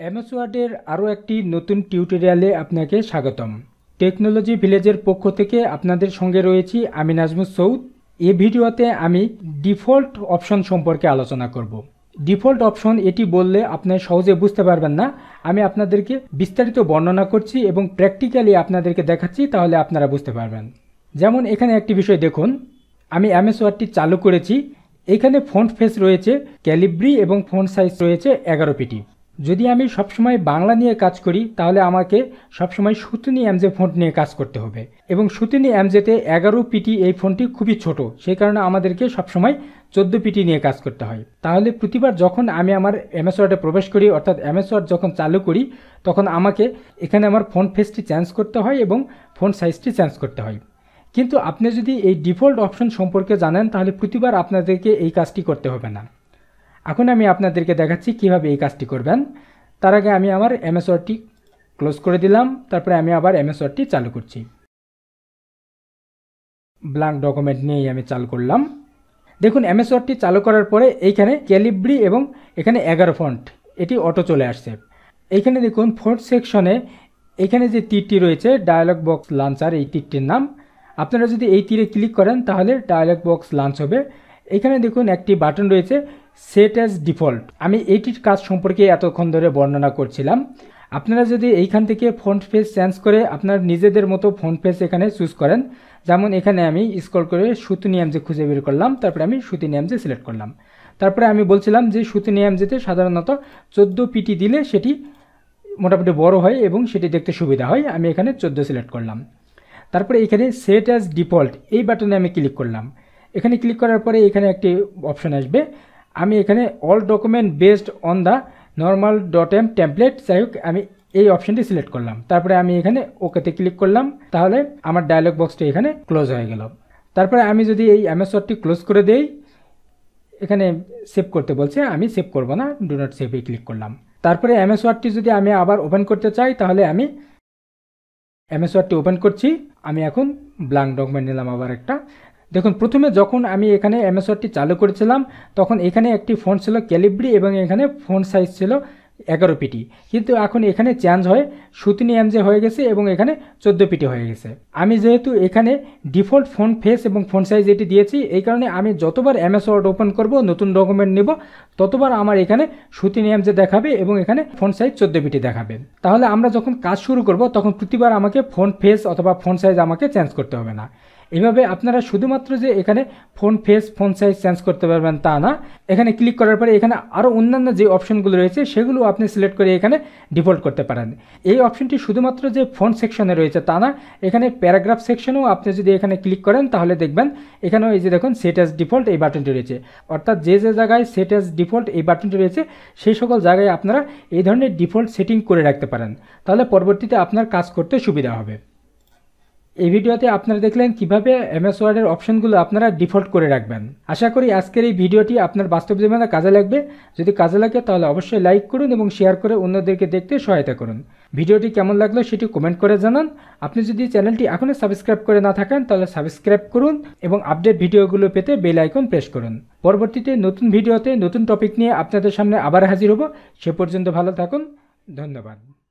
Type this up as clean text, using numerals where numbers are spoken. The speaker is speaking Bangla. एमएस वार्डेर आरो एकटी नतून टिउटोरियाले आपनाके स्वागतम। टेक्नोलॉजी भिलेजर पक्ष थेके आपनादेर संगे रयेछि आमि नाजमु सौद। ए भिडियोते आमि डिफल्ट अपशन सम्पर्के आलोचना करब। डिफल्ट अपशन एटी बोलले आपनारा सहजे बुझते पारबेन ना, आमि आपनादेरके विस्तारित बर्णना करछि एबं प्रैक्टिकली आपनादेरके देखाच्छि, ताहले आपनारा बुझते पारबेन। जेमन एखाने एकटी विषय देखुन, आमि एमएस वार्डटी चालू करेछि। एखाने फन्ट फेस रयेছে ক্যালিব্রি এবং ফন্ট সাইজ রয়েছে 11 পিটি। যদি আমি সব সময় বাংলা নিয়ে কাজ করি তাহলে আমাকে সব সময় সুতনি এমজে ফন্ট নিয়ে কাজ করতে হবে এবং সুতনি এমজেতে 11 পিটি এই ফন্টটি খুবই ছোট, সেই কারণে আমাদেরকে সব সময় 14 পিটি নিয়ে কাজ করতে হয়। তাহলে প্রতিবার যখন আমি আমার এমএস ওয়ার্ডে প্রবেশ করি অর্থাৎ এমএস ওয়ার্ড যখন চালু করি তখন আমাকে এখানে আমার ফন্ট ফেসটি চেঞ্জ করতে হয় এবং ফন্ট সাইজটি চেঞ্জ করতে হয়। किन्तु आपने जदि ये डिफल्ट अपशन सम्पर्के जानें ताहले प्रतिबार आपनादेरके एई काजटी करते होबे ना। एखन आमि आपनादेरके देखाच्छि किभाबे एई काजटी करबेन। तार आगे आमि आमार एमएस वार्डटी क्लोज करे दिलाम, तारपरे आमि आबार एमएस वार्डटी चालू करछि। ब्लैंक डकुमेंट निये आमि चालू करलाम। देखुन एमएस वार्डटी चालू करार परे एइखाने कैलिब्री एबं एखाने 11 फन्ट एटी अटो चले आसछे। एइखाने देखुन फन्ट सेक्शने एइखाने जे तीरटी रयेছে डायलग बक्स लंचार, एई तीरटिर नाम আপনারা যদি এই তীরে ক্লিক করেন তাহলে ডায়ালগ বক্স লঞ্চ হবে। এখানে দেখুন একটি বাটন রয়েছে সেট অ্যাজ ডিফল্ট। আমি এইটির কাজ সম্পর্কে এতক্ষণ ধরে বর্ণনা করছিলাম। আপনারা যদি এইখান থেকে ফন্ট ফেস চেঞ্জ করে আপনার নিজেদের মতো ফন্ট ফেস এখানে চুজ করেন, যেমন এখানে আমি স্ক্রল করে সুতনি এমজে খুঁজে বের করলাম, তারপরে আমি সুতনি এমজে সিলেক্ট করলাম। তারপরে আমি বলছিলাম যে সুতনি এমজেতে সাধারণত 14 পিটি দিলে সেটি মোটামুটি বড় হয় এবং সেটি দেখতে সুবিধা হয়। আমি এখানে 14 সিলেক্ট করলাম। তারপরে এখানে সেট অ্যাজ ডিফল্ট এই বাটনে আমি ক্লিক করলাম। এখানে ক্লিক করার পরে এখানে একটি অপশন আসবে। আমি এখানে all document based on the normal .m template, যাই হোক আমি এই অপশনটি সিলেক্ট করলাম। তারপরে আমি এখানে ওকেতে ক্লিক করলাম। তাহলে আমার ডায়লগ বক্সটি এখানে ক্লোজ হয়ে গেল। তারপরে আমি যদি এই এমএস ওয়ার্ডটি ক্লোজ করে দেই, এখানে সেভ করতে বলছে, আমি সেভ করব না, ডু নট সেভে ক্লিক করলাম। তারপরে এমএস ওয়ার্ডটি যদি আমি আবার ওপেন করতে চাই তাহলে আমি এমএস ওয়ার্ডটি ওপেন করছি। আমি এখন ব্ল্যাঙ্ক ডকুমেন্ট নিলাম আবার একটা। দেখুন প্রথমে যখন আমি এখানে এমএস ওয়ার্ডটি চালু করেছিলাম তখন এখানে একটি ফন্ট ছিল ক্যালিব্রি এবং এখানে ফন্ট সাইজ ছিল 11 পিটি, কিন্তু এখন এখানে চেঞ্জ হয় সুতনি এমজে হয়ে গেছে এবং এখানে 14 পিটি হয়ে গেছে। আমি যেহেতু এখানে ডিফল্ট ফন্ট ফেস এবং ফন্ট সাইজ এটি দিয়েছি, এই কারণে আমি যতবার এমএস ওয়ার্ড ওপেন করব নতুন ডকুমেন্ট নেব ততবার আমার এখানে সুতনি এমজে দেখাবে এবং এখানে ফন্ট সাইজ 14 পিটি দেখাবে। তাহলে আমরা যখন কাজ শুরু করব তখন প্রতিবার আমাকে ফন্ট ফেস অথবা ফন্ট সাইজ আমাকে চেঞ্জ করতে হবে না। এইভাবে আপনারা শুধুমাত্র যে এখানে font face font size change করতে পারবেন তা না, এখানে ক্লিক করার পরে এখানে আরও অন্যান্য যে অপশনগুলো রয়েছে সেগুলো আপনি সিলেক্ট করে এখানে ডিফল্ট করতে পারেন। এই অপশনটি শুধুমাত্র যে ফন্ট সেকশনে রয়েছে তা না, এখানে প্যারাগ্রাফ সেকশনেও আপনি যদি এখানে ক্লিক করেন তাহলে দেখবেন এখানেও এই যে দেখুন সেট অ্যাজ ডিফল্ট এই বাটনটি রয়েছে, অর্থাৎ যে যে জায়গায় সেট অ্যাজ ডিফল্ট এই বাটনটি রয়েছে সেই সকল জায়গায় আপনারা এই ধরনের ডিফল্ট সেটিং করে রাখতে পারেন, তাহলে পরবর্তীতে আপনার কাজ করতে সুবিধা হবে। এই ভিডিওতে আপনারা দেখলেন কিভাবে এমএস ওয়ার্ডের অপশনগুলো আপনারা ডিফল্ট করে রাখবেন। আশা করি আজকের এই ভিডিওটি আপনার বাস্তব জীবনে কাজে লাগবে। যদি কাজে লাগে তাহলে অবশ্যই লাইক করুন এবং শেয়ার করে অন্যদেরকে দেখতে সহায়তা করুন। ভিডিওটি কেমন লাগলো সেটি কমেন্ট করে জানান। আপনি যদি চ্যানেলটি এখনও সাবস্ক্রাইব করে না থাকেন তাহলে সাবস্ক্রাইব করুন এবং আপডেট ভিডিওগুলো পেতে বেল আইকন প্রেস করুন। পরবর্তীতে নতুন ভিডিওতে নতুন টপিক নিয়ে আপনাদের সামনে আবার হাজির হব। সে পর্যন্ত ভালো থাকুন। ধন্যবাদ।